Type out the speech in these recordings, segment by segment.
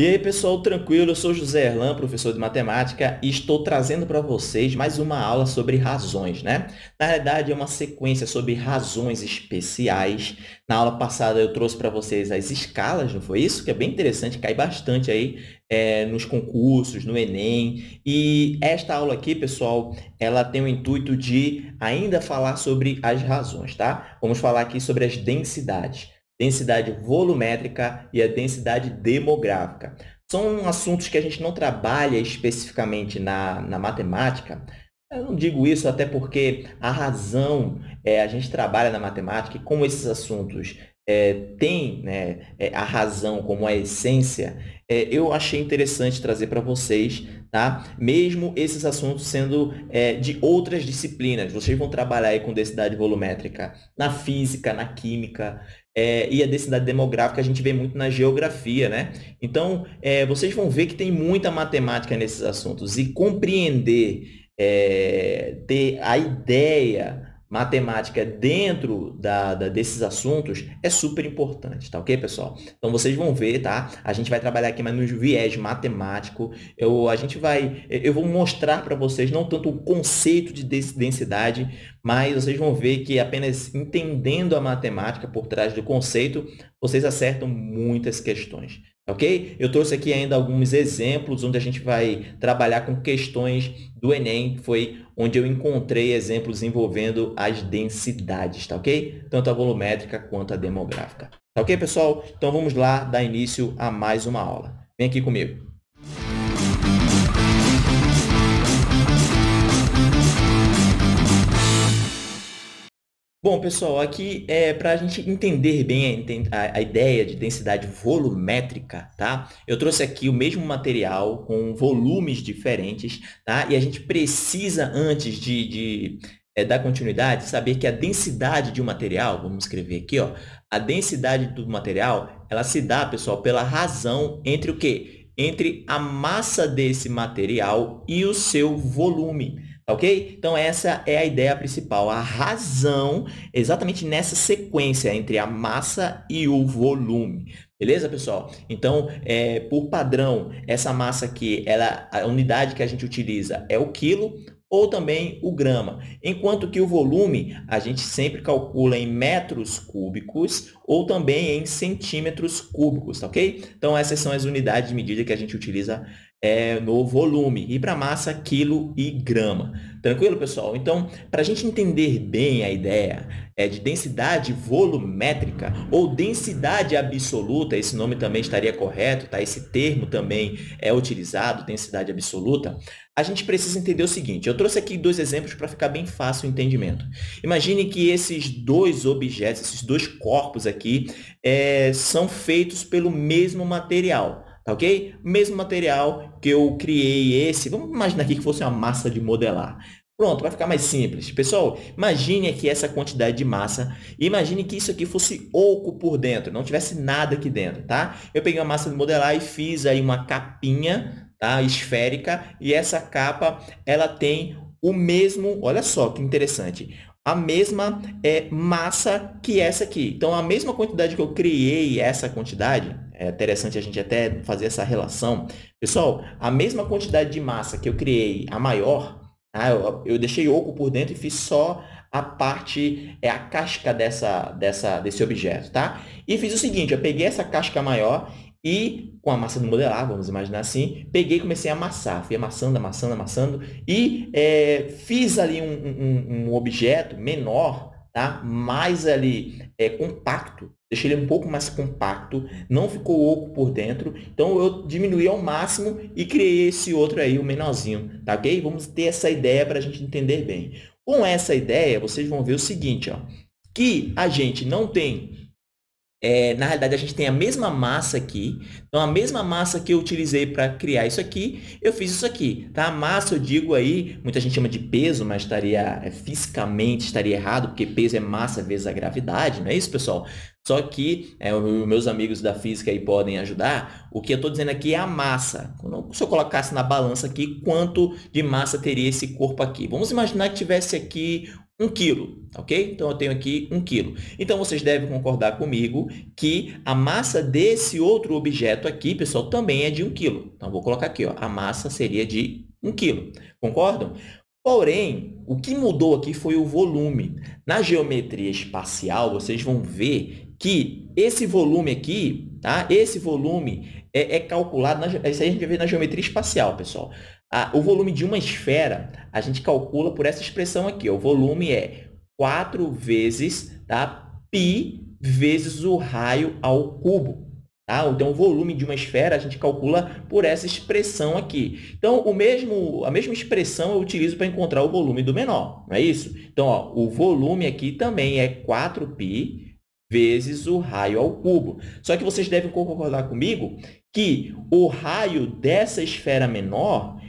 E aí pessoal, tranquilo? Eu sou José Erlan, professor de matemática, e estou trazendo para vocês mais uma aula sobre razões, né? Na realidade, é uma sequência sobre razões especiais. Na aula passada eu trouxe para vocês as escalas, não foi isso? Que é bem interessante, cai bastante aí nos concursos, no Enem. E esta aula aqui, pessoal, ela tem o intuito de ainda falar sobre as razões, tá? Vamos falar aqui sobre as densidades. Densidade volumétrica e a densidade demográfica. São assuntos que a gente não trabalha especificamente na matemática. Eu não digo isso até porque a razão, a gente trabalha na matemática e como esses assuntos têm, né, a razão como a essência, eu achei interessante trazer para vocês, tá? Mesmo esses assuntos sendo de outras disciplinas. Vocês vão trabalhar aí com densidade volumétrica na física, na química, e a densidade demográfica a gente vê muito na geografia, né? Então, vocês vão ver que tem muita matemática nesses assuntos. E compreender, ter a ideia matemática dentro desses assuntos é super importante, tá ok, pessoal? Então, vocês vão ver, tá? A gente vai trabalhar aqui, mas no viés matemático. Eu vou mostrar para vocês não tanto o conceito de densidade, mas vocês vão ver que apenas entendendo a matemática por trás do conceito, vocês acertam muitas questões, ok? Eu trouxe aqui ainda alguns exemplos onde a gente vai trabalhar com questões do Enem, foi onde eu encontrei exemplos envolvendo as densidades, tá ok? Tanto a volumétrica quanto a demográfica. Tá ok, pessoal? Então vamos lá dar início a mais uma aula. Vem aqui comigo. Bom, pessoal, aqui é para a gente entender bem a ideia de densidade volumétrica, tá? Eu trouxe aqui o mesmo material com volumes diferentes, tá? E a gente precisa, antes de dar continuidade, saber que a densidade de um material, vamos escrever aqui, ó, a densidade do material, ela se dá, pessoal, pela razão entre o quê? Entre a massa desse material e o seu volume. Ok? Então, essa é a ideia principal, a razão exatamente nessa sequência entre a massa e o volume. Beleza, pessoal? Então, por padrão, essa massa aqui, a unidade que a gente utiliza é o quilo ou também o grama. Enquanto que o volume, a gente sempre calcula em metros cúbicos ou também em centímetros cúbicos, tá ok? Então, essas são as unidades de medida que a gente utiliza no volume, e para massa, quilo e grama. Tranquilo, pessoal? Então, para a gente entender bem a ideia de densidade volumétrica ou densidade absoluta, esse nome também estaria correto, tá? Esse termo também é utilizado, densidade absoluta, a gente precisa entender o seguinte. Eu trouxe aqui dois exemplos para ficar bem fácil o entendimento. Imagine que esses dois objetos, esses dois corpos aqui, são feitos pelo mesmo material. Ok? Mesmo material que eu criei esse. Vamos imaginar aqui que fosse uma massa de modelar. Pronto, vai ficar mais simples. Pessoal, imagine aqui essa quantidade de massa. Imagine que isso aqui fosse oco por dentro, não tivesse nada aqui dentro, tá? Eu peguei uma massa de modelar e fiz aí uma capinha, tá? Esférica. E essa capa, ela tem o mesmo... Olha só que interessante. A mesma massa que essa aqui. Então, a mesma quantidade que eu criei, essa quantidade, é interessante a gente até fazer essa relação. Pessoal, a mesma quantidade de massa que eu criei, a maior, tá? Eu deixei oco por dentro e fiz só a parte, a casca desse objeto, tá? E fiz o seguinte, eu peguei essa casca maior e, com a massa do modelar, vamos imaginar assim, peguei e comecei a amassar. Fui amassando, amassando, amassando. E fiz ali um objeto menor, tá? Mais ali compacto. Deixei ele um pouco mais compacto. Não ficou oco por dentro. Então, eu diminuí ao máximo e criei esse outro aí, o menorzinho. Tá ok? Vamos ter essa ideia para a gente entender bem. Com essa ideia, vocês vão ver o seguinte, ó, que a gente não tem... na realidade, a gente tem a mesma massa aqui. Então, a mesma massa que eu utilizei para criar isso aqui, eu fiz isso aqui, tá? A massa, eu digo aí, muita gente chama de peso, mas fisicamente estaria errado, porque peso é massa vezes a gravidade, não é isso, pessoal? Só que meus amigos da física aí podem ajudar. O que eu estou dizendo aqui é a massa. Se eu colocasse na balança aqui, quanto de massa teria esse corpo aqui? Vamos imaginar que tivesse aqui 1 quilo, ok? Então, eu tenho aqui 1 quilo. Então, vocês devem concordar comigo que a massa desse outro objeto aqui, pessoal, também é de 1 quilo. Então, vou colocar aqui, ó, a massa seria de 1 quilo. Concordam? Porém, o que mudou aqui foi o volume. Na geometria espacial, vocês vão ver que esse volume aqui, tá? Esse volume é calculado, isso aí a gente vai ver na geometria espacial, pessoal. O volume de uma esfera, a gente calcula por essa expressão aqui, ó. O volume é 4 vezes, tá? Pi vezes o raio ao cubo. Ah, então, o volume de uma esfera a gente calcula por essa expressão aqui. Então, a mesma expressão eu utilizo para encontrar o volume do menor, não é isso? Então, ó, o volume aqui também é 4π vezes o raio ao cubo. Só que vocês devem concordar comigo que o raio dessa esfera menor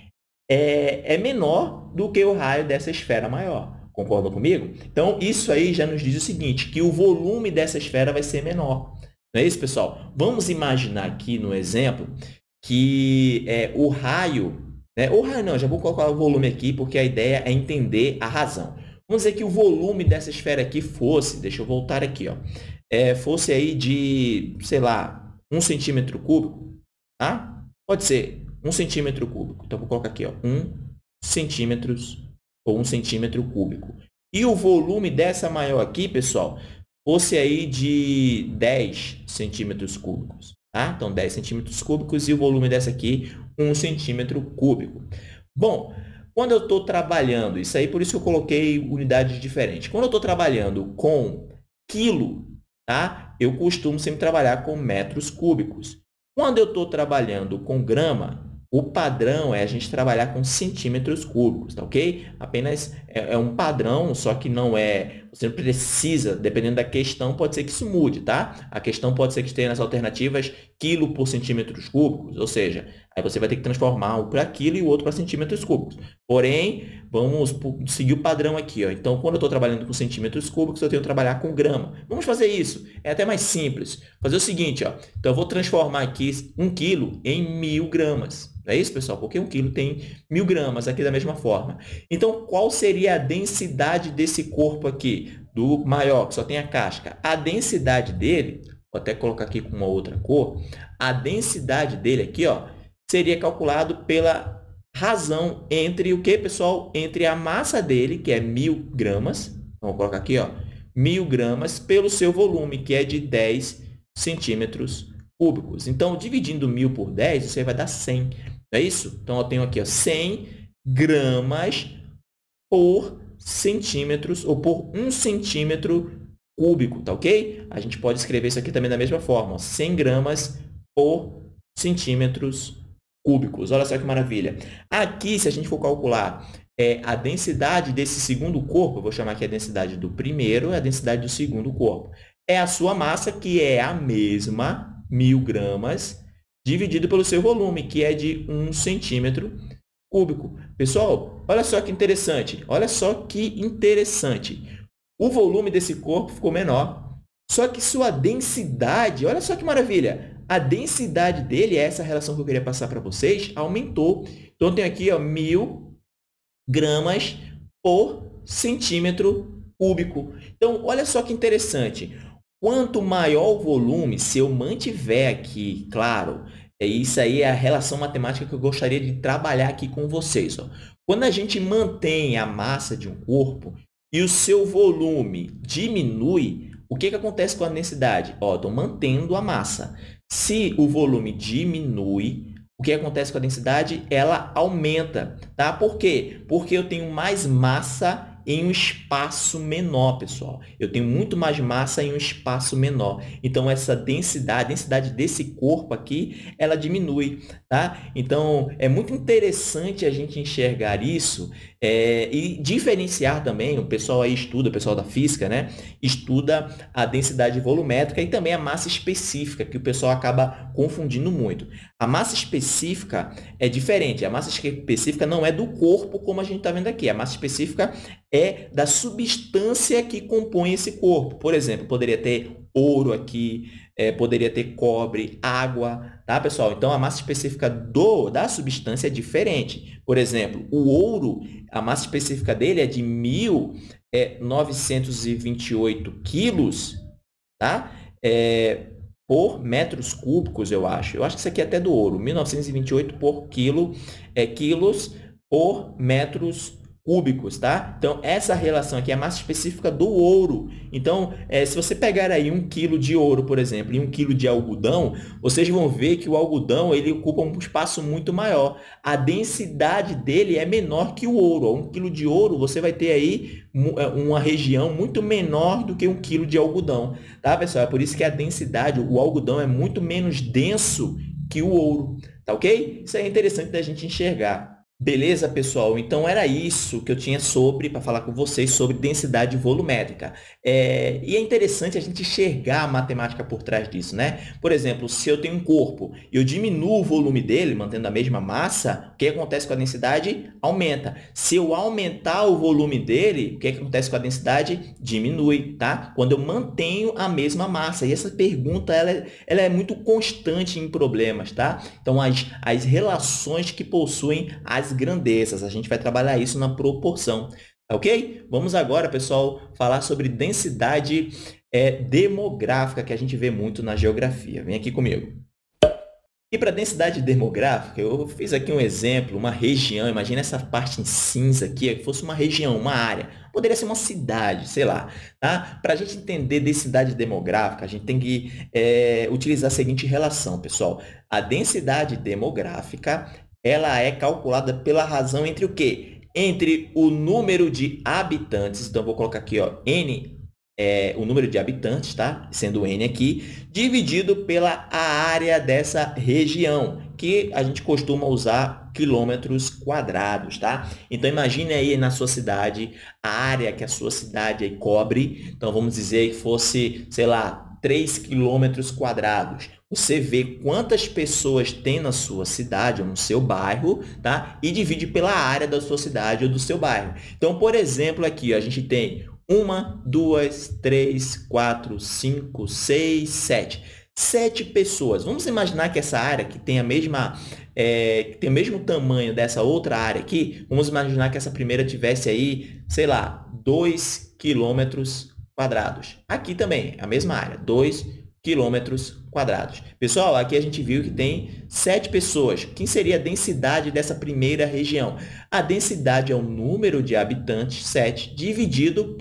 é menor do que o raio dessa esfera maior. Concordam comigo? Então, isso aí já nos diz o seguinte, que o volume dessa esfera vai ser menor. Não é isso, pessoal? Vamos imaginar aqui no exemplo que o raio... Né? O raio não, já vou colocar o volume aqui, porque a ideia é entender a razão. Vamos dizer que o volume dessa esfera aqui fosse... Deixa eu voltar aqui, ó. Fosse aí de, sei lá, 1 centímetro cúbico. Tá? Pode ser 1 centímetro cúbico. Então, vou colocar aqui, ó, 1 centímetros ou 1 centímetro cúbico. E o volume dessa maior aqui, pessoal... fosse aí de 10 centímetros cúbicos, tá? Então, 10 centímetros cúbicos e o volume dessa aqui, 1 centímetro cúbico. Bom, quando eu estou trabalhando, isso aí por isso que eu coloquei unidades diferentes. Quando eu estou trabalhando com quilo, tá? Eu costumo sempre trabalhar com metros cúbicos. Quando eu estou trabalhando com grama, o padrão é a gente trabalhar com centímetros cúbicos, tá ok? Apenas é um padrão, só que não é... Você não precisa, dependendo da questão, pode ser que isso mude, tá? A questão pode ser que tenha nas alternativas quilo por centímetros cúbicos, ou seja, aí você vai ter que transformar um para quilo e o outro para centímetros cúbicos. Porém, vamos seguir o padrão aqui, ó. Então, quando eu estou trabalhando com centímetros cúbicos, eu tenho que trabalhar com grama. Vamos fazer isso. É até mais simples. Fazer o seguinte, ó. Então, eu vou transformar aqui 1 quilo em 1.000 gramas. Não é isso, pessoal? Porque 1 quilo tem 1.000 gramas, aqui da mesma forma. Então, qual seria a densidade desse corpo aqui, do maior, que só tem a casca? A densidade dele, vou até colocar aqui com uma outra cor, a densidade dele aqui, ó, seria calculado pela razão entre o que, pessoal? Entre a massa dele, que é 1.000 gramas, vamos colocar aqui, ó, 1.000 gramas, pelo seu volume, que é de 10 centímetros cúbicos. Então, dividindo 1.000 por 10, isso aí vai dar 100. Não é isso? Então, eu tenho aqui, ó, 100 gramas por centímetros, ou por 1 centímetro cúbico, tá ok? A gente pode escrever isso aqui também da mesma forma, ó, 100 gramas por centímetros cúbicos. Olha só que maravilha. Aqui, se a gente for calcular a densidade desse segundo corpo, eu vou chamar aqui a densidade do primeiro, a densidade do segundo corpo. É a sua massa, que é a mesma... 1.000 gramas, dividido pelo seu volume, que é de 1 centímetro cúbico. Pessoal, olha só que interessante. Olha só que interessante. O volume desse corpo ficou menor, só que sua densidade, olha só que maravilha. A densidade dele, essa relação que eu queria passar para vocês, aumentou. Então, eu tenho aqui, ó, 1.000 gramas por centímetro cúbico. Então, olha só que interessante. Quanto maior o volume, se eu mantiver aqui, claro, isso aí é a relação matemática que eu gostaria de trabalhar aqui com vocês. Ó. Quando a gente mantém a massa de um corpo e o seu volume diminui, o que acontece com a densidade? Estou mantendo a massa. Se o volume diminui, o que acontece com a densidade? Ela aumenta. Tá? Por quê? Porque eu tenho mais massa em um espaço menor, pessoal. Eu tenho muito mais massa em um espaço menor. Então, essa densidade, a densidade desse corpo aqui, ela diminui, tá? Então, é muito interessante a gente enxergar isso e diferenciar também, o pessoal aí estuda, o pessoal da física, né? Estuda a densidade volumétrica e também a massa específica, que o pessoal acaba confundindo muito. A massa específica é diferente. A massa específica não é do corpo, como a gente está vendo aqui. A massa específica é da substância que compõe esse corpo. Por exemplo, poderia ter ouro aqui, poderia ter cobre, água, tá, pessoal? Então, a massa específica da substância é diferente. Por exemplo, o ouro, a massa específica dele é de 1.000 é 928 quilos, tá? Por metros cúbicos, eu acho. Eu acho que isso aqui é até do ouro. 1928 por quilo, quilos por metros cúbicos, tá? Então, essa relação aqui é a massa específica do ouro. Então, se você pegar aí 1 quilo de ouro, por exemplo, e 1 quilo de algodão, vocês vão ver que o algodão, ele ocupa um espaço muito maior. A densidade dele é menor que o ouro. 1 quilo de ouro, você vai ter aí uma região muito menor do que 1 quilo de algodão, tá, pessoal? É por isso que a densidade, o algodão é muito menos denso que o ouro, tá ok? Isso é interessante da gente enxergar. Beleza, pessoal? Então, era isso que eu tinha para falar com vocês sobre densidade volumétrica. E é interessante a gente enxergar a matemática por trás disso, né? Por exemplo, se eu tenho um corpo e eu diminuo o volume dele, mantendo a mesma massa, o que acontece com a densidade? Aumenta. Se eu aumentar o volume dele, o que acontece com a densidade? Diminui, tá? Quando eu mantenho a mesma massa. E essa pergunta, ela é muito constante em problemas, tá? Então, as relações que possuem as grandezas. A gente vai trabalhar isso na proporção, ok? Vamos agora, pessoal, falar sobre densidade demográfica, que a gente vê muito na geografia. Vem aqui comigo. E para densidade demográfica, eu fiz aqui um exemplo, uma região. Imagina essa parte em cinza aqui, que fosse uma região, uma área. Poderia ser uma cidade, sei lá, tá? Para a gente entender densidade demográfica, a gente tem que utilizar a seguinte relação, pessoal. A densidade demográfica, ela é calculada pela razão entre o quê? Entre o número de habitantes. Então, eu vou colocar aqui, ó, N, o número de habitantes, tá? Sendo N aqui, dividido pela área dessa região, que a gente costuma usar quilômetros quadrados, tá? Então, imagine aí na sua cidade, a área que a sua cidade aí cobre. Então, vamos dizer que fosse, sei lá, 3 quilômetros quadrados. Você vê quantas pessoas tem na sua cidade ou no seu bairro, tá? E divide pela área da sua cidade ou do seu bairro. Então, por exemplo, aqui, ó, a gente tem 1, 2, 3, 4, 5, 6, 7 pessoas. Vamos imaginar que essa área que tem a mesma, que tem o mesmo tamanho dessa outra área aqui, vamos imaginar que essa primeira tivesse aí, sei lá, 2 quilômetros quadrados. Aqui também, a mesma área, 2 quilômetros quadrados. Pessoal, aqui a gente viu que tem 7 pessoas. Quem seria a densidade dessa primeira região? A densidade é o número de habitantes, 7, dividido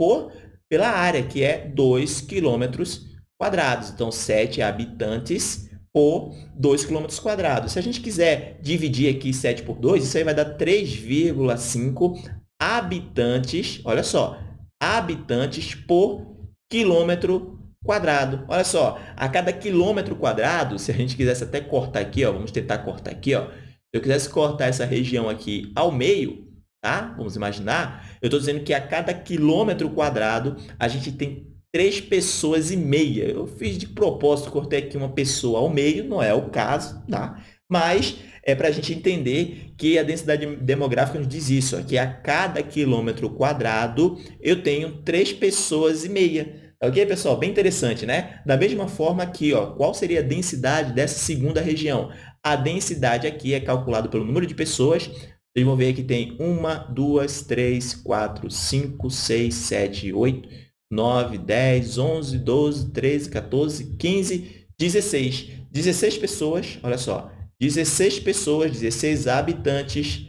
pela área, que é 2 quilômetros quadrados. Então, 7 habitantes por 2 quilômetros quadrados. Se a gente quiser dividir aqui 7 por 2, isso aí vai dar 3,5 habitantes, olha só, habitantes por quilômetro quadrado. Olha só, a cada quilômetro quadrado, se a gente quisesse até cortar aqui, ó, vamos tentar cortar aqui, ó. Se eu quisesse cortar essa região aqui ao meio, tá? Vamos imaginar, eu estou dizendo que a cada quilômetro quadrado a gente tem 3 pessoas e meia. Eu fiz de propósito, cortei aqui uma pessoa ao meio, não é o caso, tá? Mas é para a gente entender que a densidade demográfica nos diz isso, ó, que a cada quilômetro quadrado eu tenho 3 pessoas e meia. Ok, pessoal? Bem interessante, né? Da mesma forma aqui, ó, qual seria a densidade dessa segunda região? A densidade aqui é calculada pelo número de pessoas. Vocês vão ver que tem 1, 2, 3, 4, 5, 6, 7, 8, 9, 10, 11, 12, 13, 14, 15, 16. 16 pessoas, olha só, 16 pessoas, 16 habitantes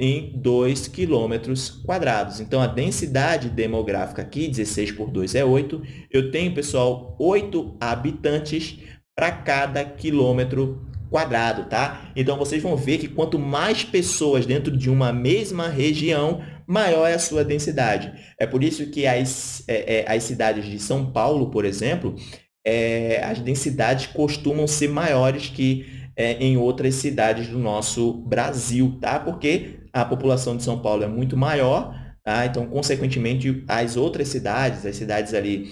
em 2 quilômetros quadrados. Então, a densidade demográfica aqui, 16 por 2 é 8. Eu tenho, pessoal, 8 habitantes para cada quilômetro quadrado, tá? Então, vocês vão ver que quanto mais pessoas dentro de uma mesma região, maior é a sua densidade. É por isso que as cidades de São Paulo, por exemplo, as densidades costumam ser maiores que em outras cidades do nosso Brasil, tá? Porque a população de São Paulo é muito maior, tá? Então, consequentemente, as outras cidades, as cidades ali,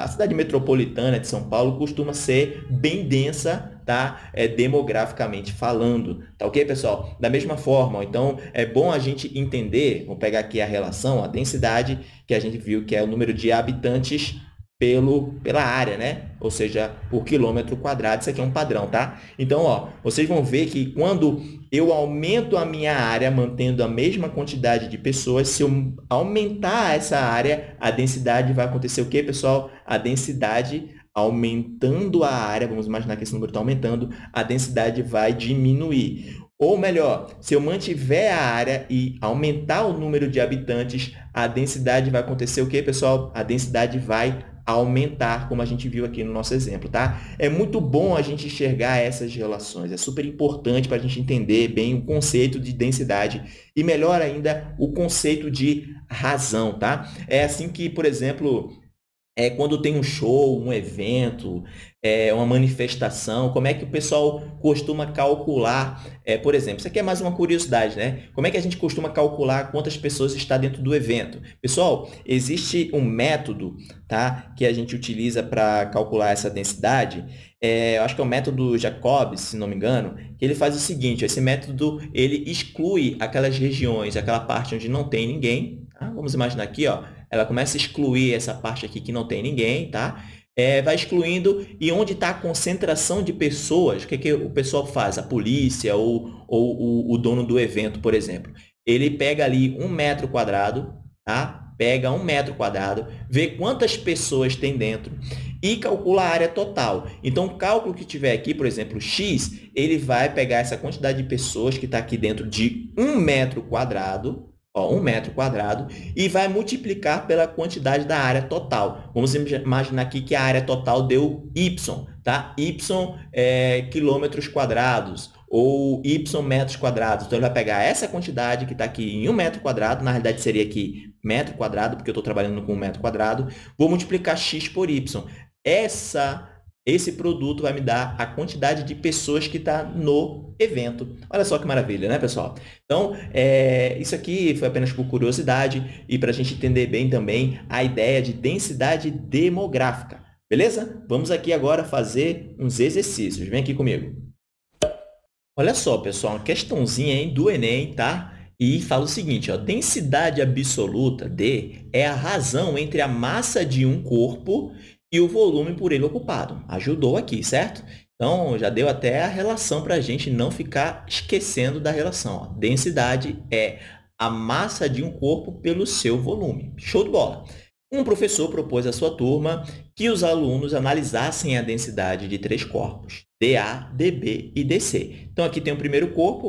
a cidade metropolitana de São Paulo costuma ser bem densa, tá? Demograficamente falando, tá ok, pessoal? Da mesma forma, então, é bom a gente entender, vou pegar aqui a relação, a densidade, que a gente viu que é o número de habitantes pela área, né? Ou seja, por quilômetro quadrado. Isso aqui é um padrão, tá? Então, ó, vocês vão ver que quando eu aumento a minha área mantendo a mesma quantidade de pessoas, se eu aumentar essa área, a densidade vai acontecer o quê, pessoal? A densidade aumentando a área, vamos imaginar que esse número está aumentando, a densidade vai diminuir. Ou melhor, se eu mantiver a área e aumentar o número de habitantes, a densidade vai acontecer o quê, pessoal? A densidade vai aumentar, como a gente viu aqui no nosso exemplo, tá? É muito bom a gente enxergar essas relações, é super importante para a gente entender bem o conceito de densidade e, melhor ainda, o conceito de razão, tá? É assim que, por exemplo, quando tem um show, um evento, uma manifestação, como é que o pessoal costuma calcular, por exemplo, isso aqui é mais uma curiosidade, né? Como é que a gente costuma calcular quantas pessoas está dentro do evento? Pessoal, existe um método, tá, que a gente utiliza para calcular essa densidade, eu acho que é o método Jacobs, se não me engano, que ele faz o seguinte, esse método ele exclui aquelas regiões, aquela parte onde não tem ninguém, tá? Vamos imaginar aqui, ó. Ela começa a excluir essa parte aqui que não tem ninguém, tá? Vai excluindo, e onde está a concentração de pessoas, o que o pessoal faz? A polícia ou o dono do evento, por exemplo. Ele pega ali 1 metro quadrado, tá? Pega 1 metro quadrado, vê quantas pessoas tem dentro e calcula a área total. Então, o cálculo que tiver aqui, por exemplo, X, ele vai pegar essa quantidade de pessoas que está aqui dentro de 1 metro quadrado, ó, 1 metro quadrado, e vai multiplicar pela quantidade da área total. Vamos imaginar aqui que a área total deu Y, tá? Y quilômetros quadrados ou Y metros quadrados. Então, ele vai pegar essa quantidade que está aqui em 1 metro quadrado, na realidade seria aqui metro quadrado, porque eu estou trabalhando com 1 metro quadrado, vou multiplicar X por Y. Esse produto vai me dar a quantidade de pessoas que está no evento. Olha só que maravilha, né, pessoal? Então, isso aqui foi apenas por curiosidade e para a gente entender bem também a ideia de densidade demográfica. Beleza? Vamos aqui agora fazer uns exercícios. Vem aqui comigo. Olha só, pessoal, uma questãozinha aí do Enem, tá? E fala o seguinte, ó, densidade absoluta, D, é a razão entre a massa de um corpo e o volume por ele ocupado. Ajudou aqui, certo? Então, já deu até a relação para a gente não ficar esquecendo da relação. Ó. Densidade é a massa de um corpo pelo seu volume. Show de bola! Um professor propôs à sua turma que os alunos analisassem a densidade de 3 corpos, DA, DB e DC. Então, aqui tem o primeiro corpo,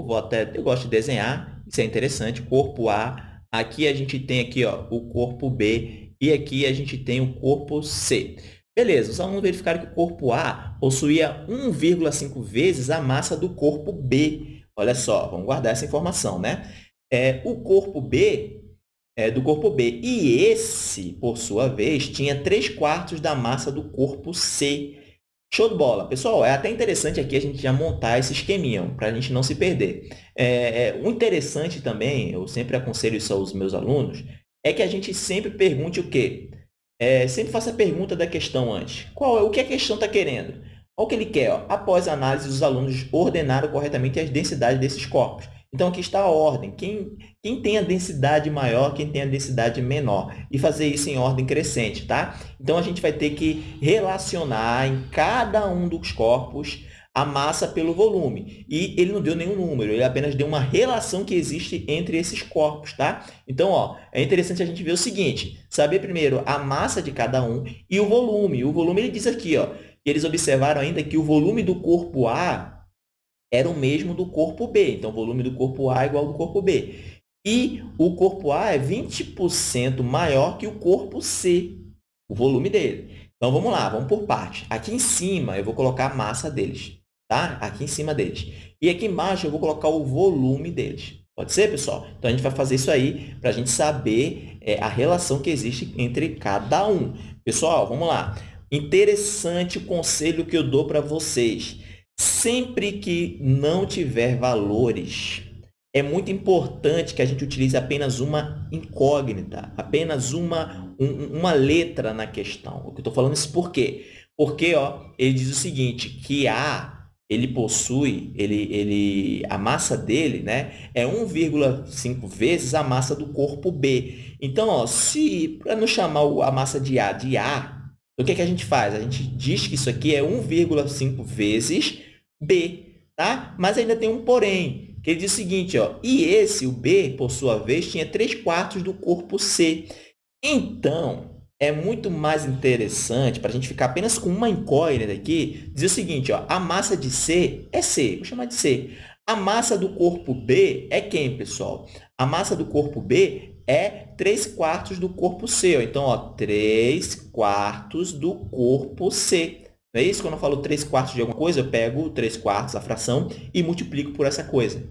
eu gosto de desenhar, isso é interessante, corpo A. Aqui a gente tem aqui, ó, o corpo B e aqui a gente tem o corpo C. Beleza, os alunos verificaram que o corpo A possuía 1,5 vezes a massa do corpo B. Olha só, vamos guardar essa informação, né? O corpo B é do corpo B. E esse, por sua vez, tinha 3/4 da massa do corpo C. Show de bola. Pessoal, é até interessante aqui a gente já montar esse esqueminha, para a gente não se perder. O interessante também, eu sempre aconselho isso aos meus alunos, é que a gente sempre pergunte o quê? Sempre faça a pergunta da questão antes. O que a questão está querendo? Olha o que ele quer. Ó. Após a análise, os alunos ordenaram corretamente as densidades desses corpos. Então, aqui está a ordem. Quem tem a densidade maior, quem tem a densidade menor. E fazer isso em ordem crescente, tá? Então, a gente vai ter que relacionar em cada um dos corpos a massa pelo volume. E ele não deu nenhum número, ele apenas deu uma relação que existe entre esses corpos, tá? Então, ó, é interessante a gente ver o seguinte. Saber primeiro a massa de cada um e o volume. O volume, ele diz aqui, ó, que eles observaram ainda que o volume do corpo A era o mesmo do corpo B. Então, o volume do corpo A é igual ao do corpo B. E o corpo A é 20% maior que o corpo C, o volume dele. Então, vamos lá, vamos por parte. Aqui em cima, eu vou colocar a massa deles, tá? Aqui em cima deles. E aqui embaixo, eu vou colocar o volume deles. Pode ser, pessoal? Então, a gente vai fazer isso aí para a gente saber a relação que existe entre cada um. Pessoal, vamos lá. Interessante o conselho que eu dou para vocês. Sempre que não tiver valores, é muito importante que a gente utilize apenas uma incógnita, apenas uma letra na questão. Eu estou falando isso por quê? Porque, ó, ele diz o seguinte, que A, ele possui, a massa dele, né, é 1,5 vezes a massa do corpo B. Então, ó, para não chamar a massa de A de A, Então, o que a gente faz? A gente diz que isso aqui é 1,5 vezes B, tá? Mas ainda tem um porém, que ele diz o seguinte, ó, e esse, o B, por sua vez, tinha 3/4 do corpo C. Então, é muito mais interessante, para a gente ficar apenas com uma incógnita aqui, dizer o seguinte, ó, a massa de C é C, vou chamar de C. A massa do corpo B é quem, pessoal? A massa do corpo B é 3/4 do corpo C. Ó. Então, ó, 3/4 do corpo C. Não é isso? Quando eu falo 3/4 de alguma coisa, eu pego 3/4, a fração, e multiplico por essa coisa.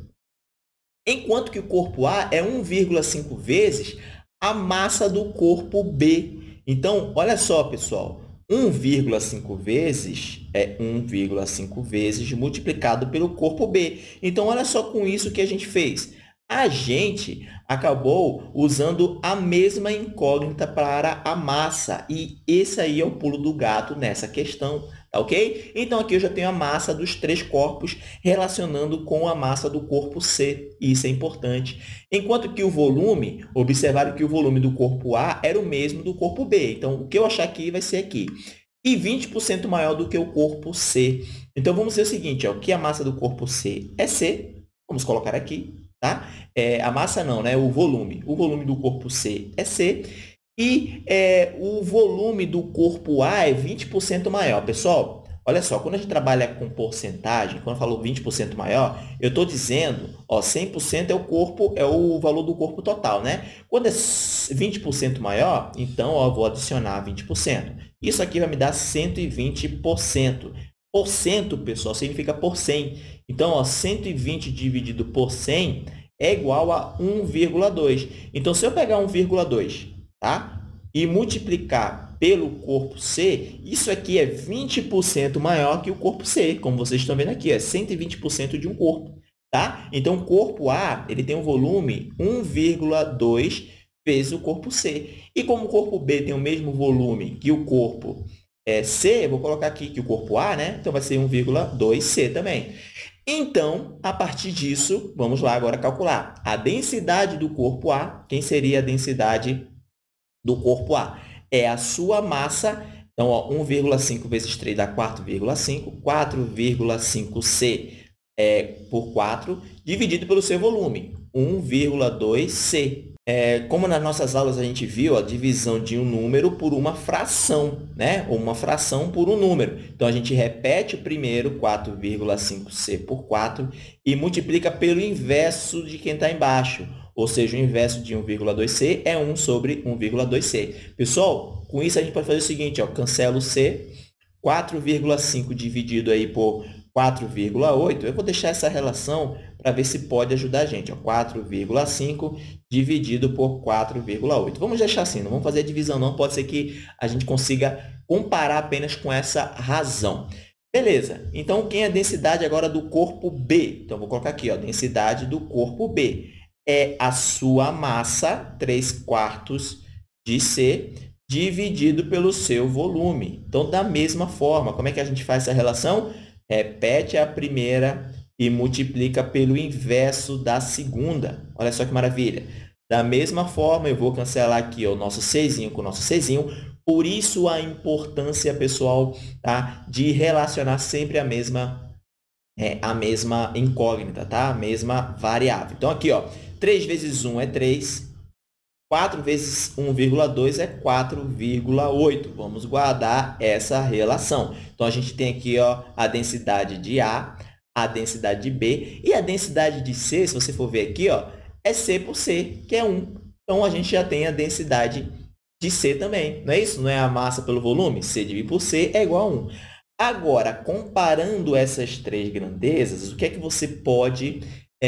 Enquanto que o corpo A é 1,5 vezes a massa do corpo B. Então, olha só, pessoal. 1,5 vezes é 1,5 vezes multiplicado pelo corpo B. Então, olha só com isso que a gente fez. A gente acabou usando a mesma incógnita para a massa. E esse aí é o pulo do gato nessa questão, tá ok? Então, aqui eu já tenho a massa dos três corpos relacionando com a massa do corpo C. Isso é importante. Enquanto que o volume, observaram que o volume do corpo A era o mesmo do corpo B. Então, o que eu achar aqui vai ser aqui. E 20% maior do que o corpo C. Então, vamos dizer o seguinte, ó, que a massa do corpo C é C. Vamos colocar aqui. Tá? A massa não, né? O volume. O volume do corpo C é C. E o volume do corpo A é 20% maior. Pessoal, olha só, quando a gente trabalha com porcentagem, quando eu falo 20% maior, eu estou dizendo, ó, 100% é o corpo, é o valor do corpo total, né? Quando é 20% maior, então, ó, eu vou adicionar 20%. Isso aqui vai me dar 120%. Por cento, pessoal, significa por 100. Então, ó, 120 dividido por 100 é igual a 1,2. Então, se eu pegar 1,2, tá? E multiplicar pelo corpo C, isso aqui é 20% maior que o corpo C. Como vocês estão vendo aqui, é 120% de um corpo. Tá? Então, o corpo A ele tem um volume 1,2 vezes o corpo C. E como o corpo B tem o mesmo volume que o corpo C, vou colocar aqui que o corpo A, né? Então, vai ser 1,2C também. Então, a partir disso, vamos lá agora calcular a densidade do corpo A. Quem seria a densidade do corpo A? É a sua massa. Então, 1,5 vezes 3 dá 4,5. 4,5C por 4, dividido pelo seu volume, 1,2C. Como nas nossas aulas a gente viu, a divisão de um número por uma fração, né? Ou uma fração por um número. Então, a gente repete o primeiro, 4,5C por 4, e multiplica pelo inverso de quem está embaixo. Ou seja, o inverso de 1,2C é 1 sobre 1,2C. Pessoal, com isso a gente pode fazer o seguinte, ó, cancela o C, 4,5 dividido aí por 4,8. Eu vou deixar essa relação para ver se pode ajudar a gente. 4,5 dividido por 4,8. Vamos deixar assim, não vamos fazer a divisão não. Pode ser que a gente consiga comparar apenas com essa razão. Beleza. Então, quem é a densidade agora do corpo B? Então, vou colocar aqui, ó, densidade do corpo B. É a sua massa, 3/4 de C, dividido pelo seu volume. Então, da mesma forma, como é que a gente faz essa relação? Repete a primeira e multiplica pelo inverso da segunda. Olha só que maravilha. Da mesma forma, eu vou cancelar aqui o nosso Czinho com o nosso Czinho. Por isso, a importância, pessoal, tá? De relacionar sempre a mesma incógnita, tá? A mesma variável. Então, aqui, ó, 3 vezes 1 é 3. 4 vezes 1,2 é 4,8. Vamos guardar essa relação. Então, a gente tem aqui, ó, a densidade de A, a densidade de B e a densidade de C, se você for ver aqui, ó, é C por C, que é 1. Então, a gente já tem a densidade de C também. Não é isso? Não é a massa pelo volume? C dividido por C é igual a 1. Agora, comparando essas três grandezas, o que é que você pode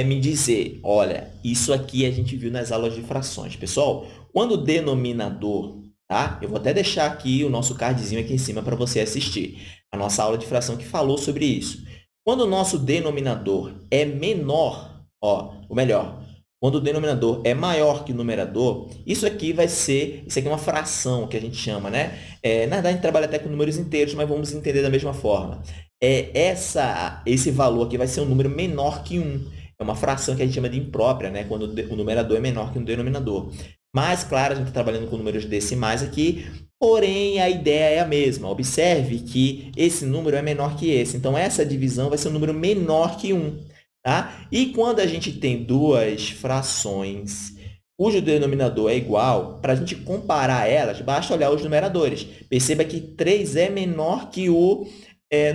me dizer? Olha, isso aqui a gente viu nas aulas de frações. Pessoal, quando o denominador, tá? Eu vou até deixar aqui o nosso cardzinho aqui em cima para você assistir a nossa aula de fração que falou sobre isso. Quando o nosso denominador é menor, ó, ou melhor, quando o denominador é maior que o numerador, isso aqui vai ser, isso aqui é uma fração que a gente chama, né? Na verdade, a gente trabalha até com números inteiros, mas vamos entender da mesma forma. Esse valor aqui vai ser um número menor que 1. É uma fração que a gente chama de imprópria, né? Quando o numerador é menor que o denominador. Mas, claro, a gente está trabalhando com números decimais aqui. Porém, a ideia é a mesma. Observe que esse número é menor que esse. Então, essa divisão vai ser um número menor que 1. Tá? E quando a gente tem duas frações cujo denominador é igual, para a gente comparar elas, basta olhar os numeradores. Perceba que 3 é menor que o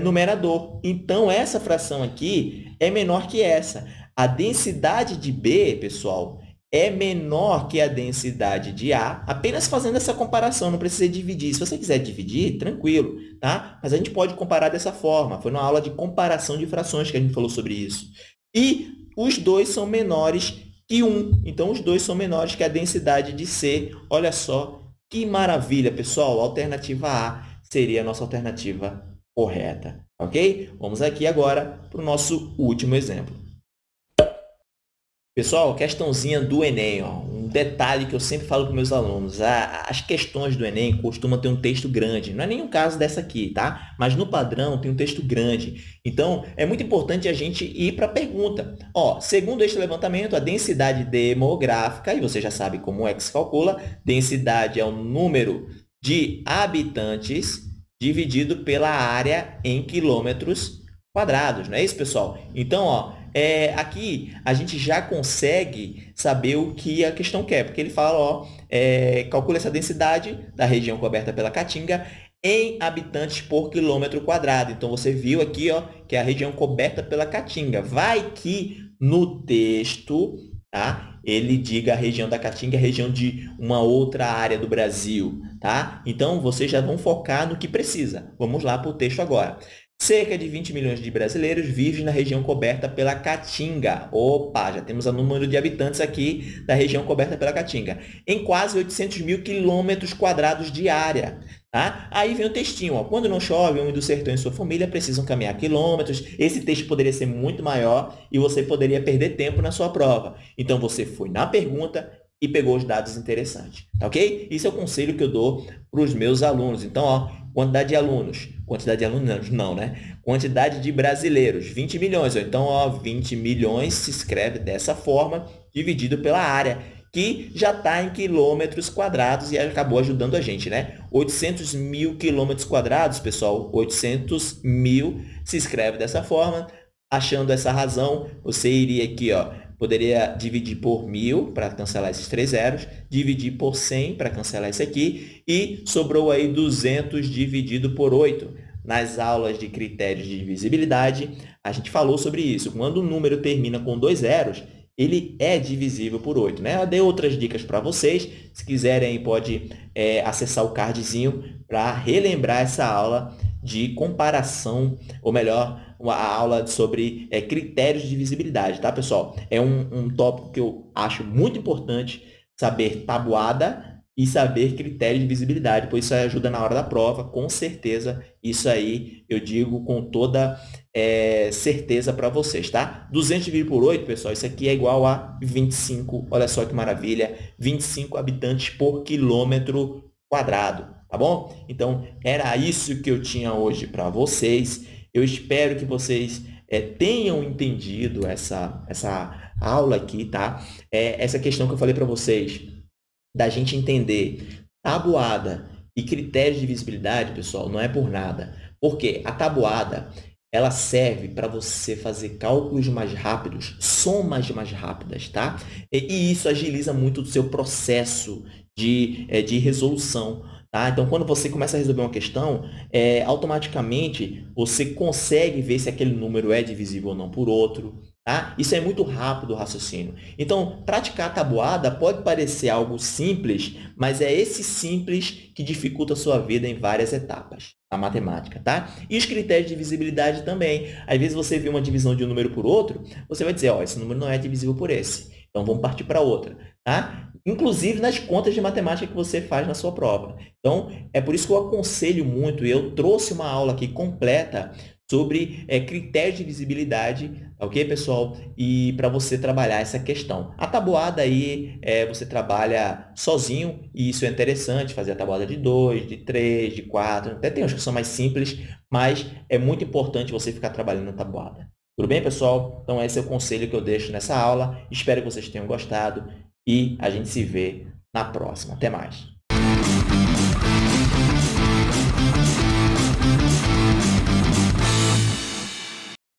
numerador. Então, essa fração aqui é menor que essa. A densidade de B, pessoal, é menor que a densidade de A, apenas fazendo essa comparação, não precisa dividir. Se você quiser dividir, tranquilo, tá? Mas a gente pode comparar dessa forma. Foi na aula de comparação de frações que a gente falou sobre isso. E os dois são menores que 1. Então, os dois são menores que a densidade de C. Olha só que maravilha, pessoal. A alternativa A seria a nossa alternativa correta, ok? Vamos aqui agora para o nosso último exemplo. Pessoal, questãozinha do Enem, ó. Um detalhe que eu sempre falo para os meus alunos, as questões do Enem costumam ter um texto grande, não é nenhum caso dessa aqui, tá? Mas no padrão tem um texto grande, então é muito importante a gente ir para a pergunta. Ó, segundo este levantamento, a densidade demográfica, e você já sabe como é que se calcula, densidade é o número de habitantes dividido pela área em quilômetros quadrados, não é isso, pessoal? Então, ó, aqui a gente já consegue saber o que a questão quer, porque ele fala, ó, calcula essa densidade da região coberta pela Caatinga em habitantes por quilômetro quadrado. Então, você viu aqui, ó, que é a região coberta pela Caatinga. Vai que no texto, tá, ele diga a região da Caatinga, a região de uma outra área do Brasil, tá? Então, vocês já vão focar no que precisa. Vamos lá para o texto agora. Cerca de 20 milhões de brasileiros vivem na região coberta pela Caatinga. Opa, já temos o número de habitantes aqui da região coberta pela Caatinga. Em quase 800 mil quilômetros quadrados de área. Tá? Aí vem o textinho. Ó. Quando não chove, o homem do sertão e sua família precisam caminhar quilômetros. Esse texto poderia ser muito maior e você poderia perder tempo na sua prova. Então, você foi na pergunta e pegou os dados interessantes. Tá, ok? Isso é o conselho que eu dou para os meus alunos. Então, ó, quantidade de alunos. Quantidade de alunos não, né? Quantidade de brasileiros, 20 milhões. Então, ó, 20 milhões se escreve dessa forma, dividido pela área, que já está em quilômetros quadrados e acabou ajudando a gente, né? 800 mil quilômetros quadrados, pessoal. 800 mil se escreve dessa forma. Achando essa razão, você iria aqui, ó, poderia dividir por 1000 para cancelar esses 3 zeros, dividir por 100 para cancelar esse aqui, e sobrou aí 200 dividido por 8. Nas aulas de critérios de divisibilidade, a gente falou sobre isso. Quando o número termina com 2 zeros, ele é divisível por 8. Né? Eu dei outras dicas para vocês. Se quiserem, pode acessar o cardzinho para relembrar essa aula de comparação, ou melhor, a aula sobre critérios de divisibilidade, tá, pessoal? É um tópico que eu acho muito importante saber tabuada e saber critérios de divisibilidade, pois isso ajuda na hora da prova, com certeza. Isso aí eu digo com toda certeza para vocês, tá? 200 dividido por 8, pessoal, isso aqui é igual a 25, olha só que maravilha, 25 habitantes por quilômetro quadrado, tá bom? Então, era isso que eu tinha hoje para vocês. Eu espero que vocês tenham entendido essa aula aqui, tá? Essa questão que eu falei para vocês, da gente entender tabuada e critérios de divisibilidade, pessoal, não é por nada. Porque a tabuada, ela serve para você fazer cálculos mais rápidos, somas mais rápidas, tá? E isso agiliza muito o seu processo de resolução. Tá? Então, quando você começa a resolver uma questão, automaticamente você consegue ver se aquele número é divisível ou não por outro. Tá? Isso é muito rápido o raciocínio. Então, praticar a tabuada pode parecer algo simples, mas é esse simples que dificulta a sua vida em várias etapas na matemática. Tá? E os critérios de divisibilidade também. Às vezes você vê uma divisão de um número por outro, você vai dizer, ó, esse número não é divisível por esse. Então, vamos partir para outra, tá? Inclusive nas contas de matemática que você faz na sua prova. Então, é por isso que eu aconselho muito, e eu trouxe uma aula aqui completa sobre critérios de divisibilidade, ok, pessoal? E para você trabalhar essa questão. A tabuada aí, você trabalha sozinho, e isso é interessante, fazer a tabuada de 2, de 3, de 4, até tem uns que são mais simples, mas é muito importante você ficar trabalhando a tabuada. Tudo bem, pessoal? Então, esse é o conselho que eu deixo nessa aula. Espero que vocês tenham gostado e a gente se vê na próxima. Até mais!